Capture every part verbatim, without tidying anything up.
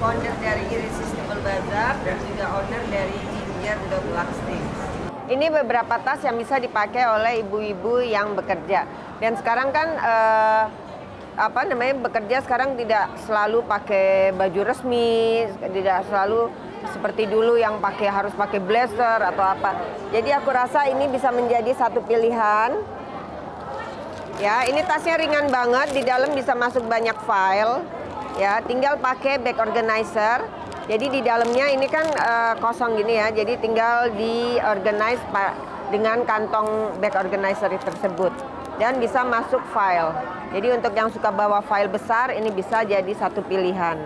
Founder dari Irresistible Bazaar dan juga owner dari ginger dot luxthings. Ini beberapa tas yang bisa dipakai oleh ibu-ibu yang bekerja. Dan sekarang kan eh, apa namanya bekerja sekarang tidak selalu pakai baju resmi, tidak selalu seperti dulu yang pakai harus pakai blazer atau apa. Jadi aku rasa ini bisa menjadi satu pilihan. Ya, ini tasnya ringan banget, di dalam bisa masuk banyak file. Ya, tinggal pakai bag organizer. Jadi di dalamnya ini kan uh, kosong gini ya. Jadi tinggal diorganize dengan kantong bag organizer tersebut dan bisa masuk file. Jadi untuk yang suka bawa file besar ini bisa jadi satu pilihan.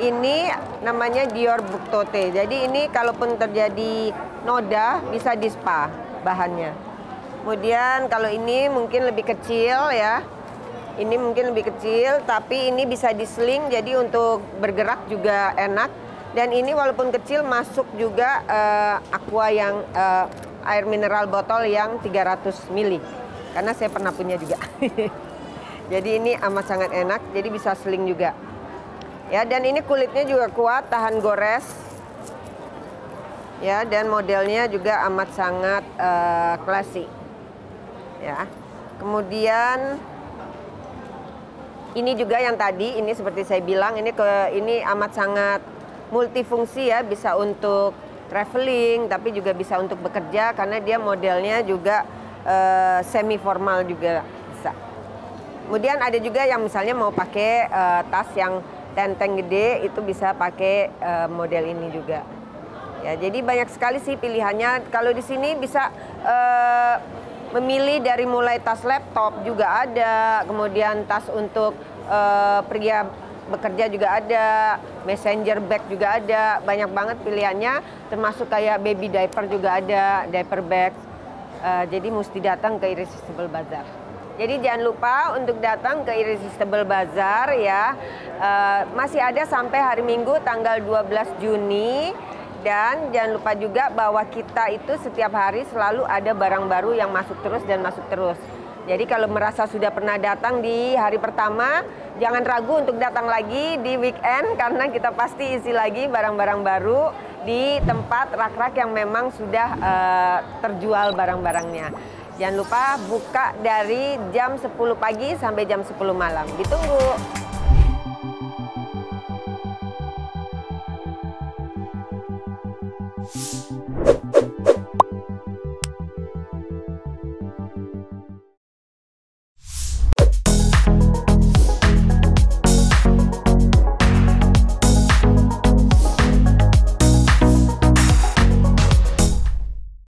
Ini namanya Dior Book Tote. Jadi ini kalaupun terjadi noda bisa di spa bahannya. Kemudian kalau ini mungkin lebih kecil ya. Ini mungkin lebih kecil, tapi ini bisa diseling, jadi untuk bergerak juga enak. Dan ini walaupun kecil masuk juga uh, aqua yang uh, air mineral botol yang tiga ratus mililiter. Karena saya pernah punya juga. Jadi ini amat sangat enak, jadi bisa seling juga. Ya, dan ini kulitnya juga kuat, tahan gores. Ya, dan modelnya juga amat sangat uh, klasik. Ya. Kemudian ini juga yang tadi, ini seperti saya bilang, ini ke ini amat sangat multifungsi ya, bisa untuk traveling, tapi juga bisa untuk bekerja karena dia modelnya juga uh, semi formal juga bisa. Kemudian ada juga yang misalnya mau pakai uh, tas yang tenteng gede, itu bisa pakai uh, model ini juga. Ya, jadi banyak sekali sih pilihannya. Kalau di sini bisa Uh, memilih dari mulai tas laptop juga ada, kemudian tas untuk uh, pria bekerja juga ada, messenger bag juga ada, banyak banget pilihannya, termasuk kayak baby diaper juga ada, diaper bag. Uh, jadi mesti datang ke Irresistible Bazaar. Jadi jangan lupa untuk datang ke Irresistible Bazaar ya. Uh, masih ada sampai hari Minggu tanggal dua belas Juni. Dan jangan lupa juga bahwa kita itu setiap hari selalu ada barang baru yang masuk terus dan masuk terus. Jadi kalau merasa sudah pernah datang di hari pertama, jangan ragu untuk datang lagi di weekend karena kita pasti isi lagi barang-barang baru di tempat rak-rak yang memang sudah uh, terjual barang-barangnya. Jangan lupa buka dari jam sepuluh pagi sampai jam sepuluh malam. Ditunggu!